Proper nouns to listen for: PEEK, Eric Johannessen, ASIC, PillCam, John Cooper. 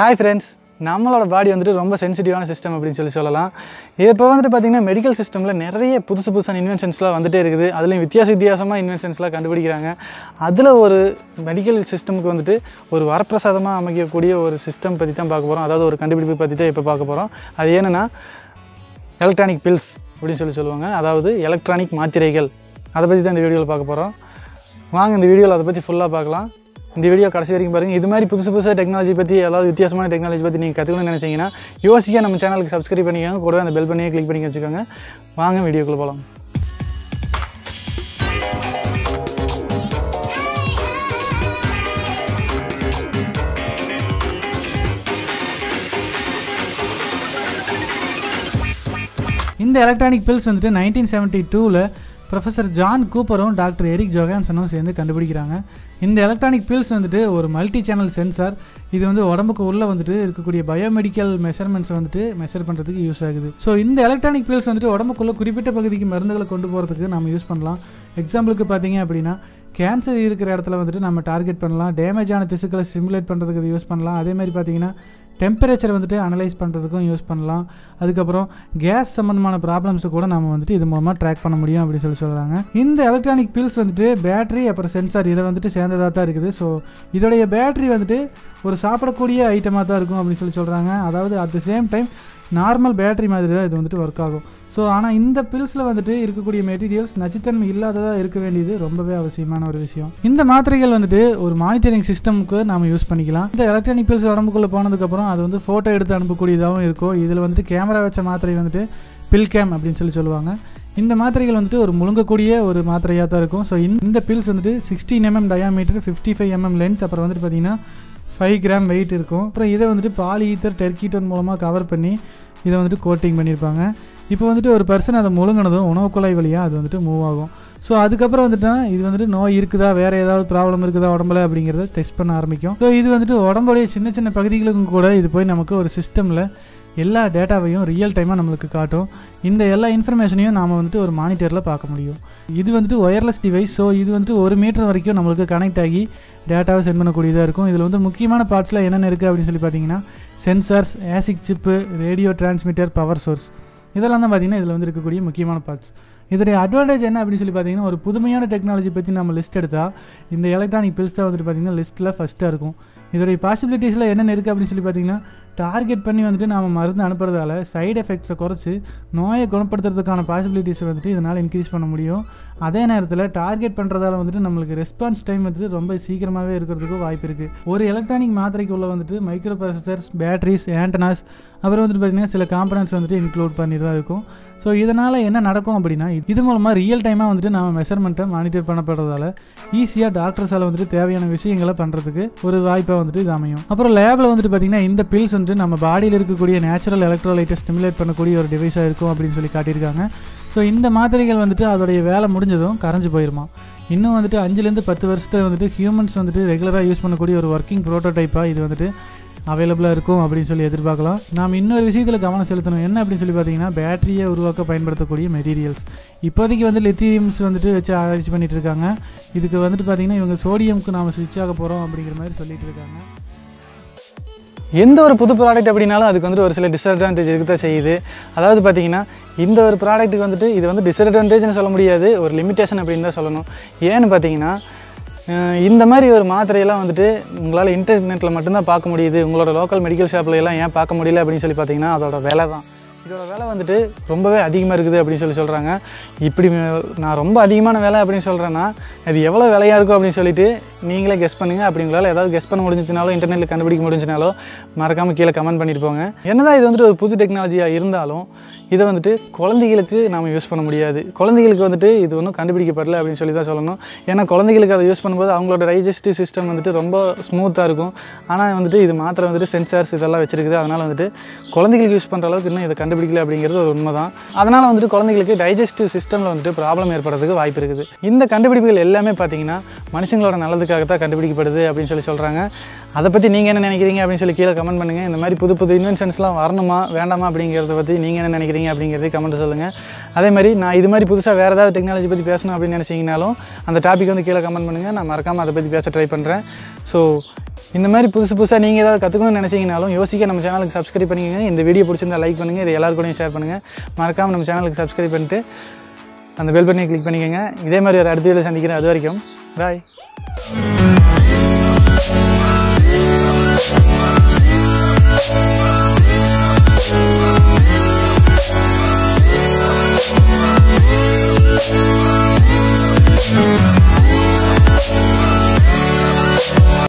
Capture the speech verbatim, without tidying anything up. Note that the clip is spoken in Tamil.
Hi friends, our body is a very sensitive system. Now, we have a medical system. We have many inventions. We have many inventions. That's a medical system. We have a system. We have electronic pills. That's electronic material. That's what we will talk about. Let's see this video. If you want to learn about technology and technology, you can subscribe to our channel and click the bell button. Let's go to the video. In the electronic pills, in nineteen seventy-two, Professor John Cooper and Doctor Eric Johannessen சேர்ந்து கண்டுபிடிக்கறாங்க. இந்த எலக்ட்ரானிக் பில்ஸ் வந்துட்டு ஒரு மல்டி சேனல் சென்சார். இது வந்து உடம்புக்கு உள்ள வந்துட்டு இருக்கக்கூடிய பயோமெடிக்கல் மெஷர்மென்ட்ஸ் வந்துட்டு மெஷர் பண்றதுக்கு யூஸ் ஆகுது. சோ இந்த எலக்ட்ரானிக் பில்ஸ் வந்துட்டு உடம்புக்குள்ள குறிப்பிட்ட பகுதிக்கு மருந்துகளை கொண்டு போறதுக்கு நாம யூஸ் பண்ணலாம். எக்ஸாம்பிளுக்கு பாத்தீங்க அப்படினா கேன்சர் இருக்கிற இடத்துல வந்துட்டு நாம டார்கெட் பண்ணலாம். டேமேஜ் ஆன திசுக்களை சிமுலேட் பண்றதுக்கு இது யூஸ் பண்ணலாம். அதே மாதிரி பாத்தீங்கன்னா temperature வந்துட்டு அனலைஸ் பண்றதுக்கும் யூஸ் பண்ணலாம். அதுக்கு அப்புறம் கேஸ் சம்பந்தமான problems கூட நாம வந்துட்டு இது மூலமா ட்ராக் பண்ண முடியும் அப்படி சொல்லி சொல்றாங்க. இந்த எலக்ட்ரானிக் பில்ஸ் வந்துட்டு பேட்டரி அப்புறம் சென்சார் இத வந்துட்டு சேர்ந்ததா தான் இருக்குது. சோ இதோட பேட்டரி வந்துட்டு ஒரு சாப்பிடக்கூடிய ஐட்டமா தான் இருக்கும் அப்படி சொல்லி சொல்றாங்க. அதாவது at the same time normal battery மாதிரி தான் இது வந்துட்டு வர்க் ஆகும். சோ ஆனா இந்த பில்ஸ்ல வந்துட்டு இருக்கக்கூடிய மெட்டீரியல்ஸ் நச்சுத்தன்மை இல்லாததா இருக்க வேண்டியது ரொம்பவே அவசியமான ஒரு விஷயம். இந்த மாத்திரைகள் வந்துட்டு ஒரு மானிட்டரிங் சிஸ்டம்க்கு நாம யூஸ் பண்ணிக்கலாம். இந்த எலக்ட்ரானிக் பில்ஸ் உடம்புக்குள்ள போனதுக்கு அப்புறம் அது வந்து போட்டோ எடுத்து அனுப்பக்கூடியதாவும் இருக்கும். இதுல வந்துட்டு கேமரா வச்ச மாத்திரை வந்துட்டு PillCam அப்படினு சொல்லி சொல்லுவாங்க. இந்த மாத்திரைகள் வந்துட்டு ஒரு முழுங்கக்கூடிய ஒரு மாத்திரையா தான் இருக்கும். சோ இந்த பில்ஸ் வந்துட்டு sixteen millimeter diameter, fifty-five millimeter length, அப்புறம் வந்து பாத்தீங்கன்னா five gram weight இருக்கும். அப்புறம் இத வந்துட்டு polyether terketone மூலமா கவர் பண்ணி இத வந்துட்டு கோட்டிங் பண்ணிருப்பாங்க. இப்போ வந்துட்டு ஒரு पर्सन அத மூலங்கனதும் உணவுக்குழாய் வழியா அது வந்துட்டு மூவ் ஆகும். சோ அதுக்கு அப்புறம் வந்துட்டா இது வந்துட்டு நோய் இருக்குதா வேற ஏதாவது problem இருக்குதா உடம்பல அப்படிங்கறதை டெஸ்ட் பண்ண ஆரம்பிக்கும். சோ இது வந்துட்டு உடம்போட சின்ன சின்ன பகுதிகளுக்கும் கூட இது போய் நமக்கு ஒரு சிஸ்டம்ல எல்லா டேட்டாவையும் ரியல் டைமா நமக்கு காட்டும். இந்த எல்லா இன்ஃபர்மேஷனையும் நாம வந்துட்டு ஒரு மானிட்டர்ல பார்க்க முடியும். இது வந்துட்டு வயர்லெஸ் டிவைஸ். சோ இது வந்து one meter வரைக்கும் நமக்கு கனெக்ட் ஆகி டேட்டாவை சென்ட் பண்ணக்கூடியதா இருக்கும். இதுல வந்து முக்கியமான பார்ட்ஸ்ல என்னென்ன இருக்கு அப்படி சொல்லி பாத்தீங்கன்னா sensors, ASIC chip, radio transmitter, power source. இதெல்லாம் தான் பாத்தீங்கன்னா இதல வந்து இருக்கக்கூடிய முக்கியமான பார்ட்ஸ். இதோட அட்வான்டேஜ் என்ன அப்படி சொல்லி பாத்தீங்கன்னா ஒரு புதுமையான டெக்னாலஜி பத்தி நாம லிஸ்ட் எடுத்தா இந்த எலக்ட்ரானிக் பில்ஸ் தான் வந்து பாத்தீங்கன்னா லிஸ்ட்ல ஃபர்ஸ்டா இருக்கும். இதோட பாசிபிலிட்டிஸ்ல என்னென்ன இருக்கு அப்படி சொல்லி பாத்தீங்கன்னா டார்கெட் பண்ணி வந்துட்டு நாம மருந்து அனுப்புறதால சைடு எஃபெக்ட்ஸை குறைச்சு நோயை குணப்படுத்துறதுக்கான பாசிபிலிட்டிஸ் வந்துட்டு இதனால இன்க்ரீஸ் பண்ண முடியும். அதே நேரத்துல டார்கெட் பண்றதால வந்துட்டு நமக்கு ரெஸ்பான்ஸ் டைம் வந்துட்டு ரொம்ப சீக்கிரமாவே இருக்கிறதுக்கு வாய்ப்பு இருக்கு. ஒரு எலக்ட்ரானிக் மாத்திரைக்கு உள்ள வந்துட்டு மைக்ரோ ப்ராசஸர்ஸ், பேட்டரிஸ், ஆண்டனாஸ் அப்புறம் வந்துட்டு பாத்தீங்கன்னா சில காம்பனன்ட்ஸ் வந்துட்டு இன்க்ளூட் பண்ணிதான் இருக்கும். சோ இதனால என்ன நடக்கும் அப்படின்னா இது மூலமா ரியல் டைமா வந்துட்டு நாம மெஷர்மெண்ட்டை மானிட்டர் பண்ணப்படுறதால ஈஸியா டாக்டர்ஸால வந்துட்டு தேவையான விஷயங்களை பண்றதுக்கு ஒரு வாய்ப்பா வந்துட்டு இது அமையும். அப்புறம் லேப்ல வந்துட்டு பாத்தீங்கன்னா இந்த பில்ஸ் வந்துட்டு நம்ம பாடியில இருக்கக்கூடிய நேச்சுரல் எலக்ட்ரோலைட்டை ஸ்டிமுலேட் பண்ணக்கூடிய ஒரு டிவைஸா இருக்கும் அப்படின்னு சொல்லி காட்டியிருக்காங்க. சோ இந்த மாத்திரைகள் வந்துட்டு அதோடைய வேலை முடிஞ்சதும் கரைஞ்சு போயிருமா. இன்னும் வந்துட்டு அஞ்சுல இருந்து பத்து வருஷத்துல வந்துட்டு ஹியூமன்ஸ் வந்துட்டு ரெகுலரா யூஸ் பண்ணக்கூடிய ஒரு ஒர்க்கிங் ப்ரோட்டோடைப்பா இது வந்துட்டு அவைலபிளா இருக்கும் அப்படி சொல்லி எதிர்பார்க்கலாம். நாம இன்னொரு விஷயத்துல கவனம் செலுத்தணும். என்ன அப்படி சொல்லி பாத்தீங்கன்னா பேட்டரியை உருவாக்க பயன்படுத்தக்கூடிய மெட்டீரியல்ஸ். இப்போதைக்கு வந்து லித்தியம்ஸ் வந்துட்டு வச்சு ஆராய்ச்சி பண்ணிட்டு இருக்காங்க. இதுக்கு வந்துட்டு பாத்தீங்கன்னா இவங்க சோடியம்க்கு நாம ஸ்விட்ச் ஆக போறோம் அப்படிங்கிற மாதிரி சொல்லிட்டு இருக்காங்க. எந்த ஒரு புது ப்ராடக்ட் அப்படினாலும் அதுக்கு வந்து ஒரு சில டிஸ்அட்வான்டேஜ் இருக்கதா செய்யுது. அதாவது பாத்தீங்கன்னா இந்த ஒரு ப்ராடக்ட்டுக்கு வந்துட்டு இது வந்து டிஸ்அட்வான்டேஜ்னு சொல்ல முடியாது, ஒரு லிமிட்டேஷன் அப்படின்னு தான் சொல்லணும். ஏன்னு பாத்தீங்கன்னா இந்த மாதிரி ஒரு மாத்திரையெல்லாம் வந்துட்டு உங்களால் இன்டர்நெட்டில் மட்டும்தான் பார்க்க முடியுது. உங்களோட லோக்கல் மெடிக்கல் ஷாப்லையெல்லாம் ஏன் பார்க்க முடியல அப்படின்னு சொல்லி பார்த்தீங்கன்னா அதோட விலை தான். இதோட விலை வந்துட்டு ரொம்பவே அதிகமாக இருக்குது அப்படின்னு சொல்லி சொல்கிறாங்க. இப்படி நான் ரொம்ப அதிகமான விலை அப்படின்னு சொல்கிறேன்னா அது எவ்வளோ விலையாக இருக்கும் அப்படின்னு சொல்லிட்டு நீங்களே கெஸ் பண்ணுங்கள். அப்படி உங்களால் ஏதாவது கெஸ் பண்ண முடிஞ்சுனாலோ இன்டர்நெட்டில் கண்டுபிடிக்க முடிஞ்சுனாலோ மறக்காமல் கீழே கமெண்ட் பண்ணிட்டு போங்க. என்னதான் இது வந்துட்டு ஒரு புது டெக்னாலஜியாக இருந்தாலும் இதை வந்துட்டு குழந்தைகளுக்கு நாம் யூஸ் பண்ண முடியாது. குழந்தைகளுக்கு வந்துட்டு இது ஒன்றும் கண்டுபிடிக்கப்படலை அப்படின்னு சொல்லி தான் சொல்லணும். ஏன்னா குழந்தைகளுக்கு அதை யூஸ் பண்ணும்போது அவங்களோட டைஜஸ்டிவ் சிஸ்டம் வந்துட்டு ரொம்ப ஸ்மூத்தாக இருக்கும். ஆனால் வந்துட்டு இது மாத்திரை வந்துட்டு சென்சார்ஸ் இதெல்லாம் வச்சிருக்குது. அதனால் வந்துட்டு குழந்தைகளுக்கு யூஸ் பண்ணுற அளவுக்கு இன்னும் இதை கண்டுபிடிக்கல அப்படிங்கிறது ஒரு உண்மை தான். அதனால் வந்துட்டு குழந்தைகளுக்கு டைஜஸ்டிவ் சிஸ்டமில் வந்துட்டு ப்ராப்ளம் ஏற்படுறதுக்கு வாய்ப்பு இருக்குது. இந்த கண்டுபிடிப்புகள் எல்லாமே பார்த்தீங்கன்னா மனுஷங்களோட நல்லதுக்காக தான் கண்டுபிடிக்கப்படுது அப்படின்னு சொல்லி சொல்கிறாங்க. அதை பற்றி நீங்கள் என்ன நினைக்கிறீங்க அப்படின்னு சொல்லி கீழே கமெண்ட் பண்ணுங்கள். இந்த மாதிரி புது புது இன்வென்ஷன்ஸ்லாம் வரணுமா வேண்டாமா அப்படிங்கிறத பற்றி நீங்கள் என்ன நினைக்கிறீங்க அப்படிங்கிறது கமெண்ட் சொல்லுங்கள். அதே மாதிரி நான் இது மாதிரி புதுசாக வேறு ஏதாவது டெக்னாலஜி பற்றி பேசணும் அப்படின்னு நினச்சிங்கனாலும் அந்த டாபிக் வந்து கீழே கமெண்ட் பண்ணுங்கள். நான் மறக்காமல் அதை பற்றி பேச ட்ரை பண்ணுறேன். So, if you want to subscribe to this video, like and share this channel, subscribe to the bell button and click the bell button. Bye!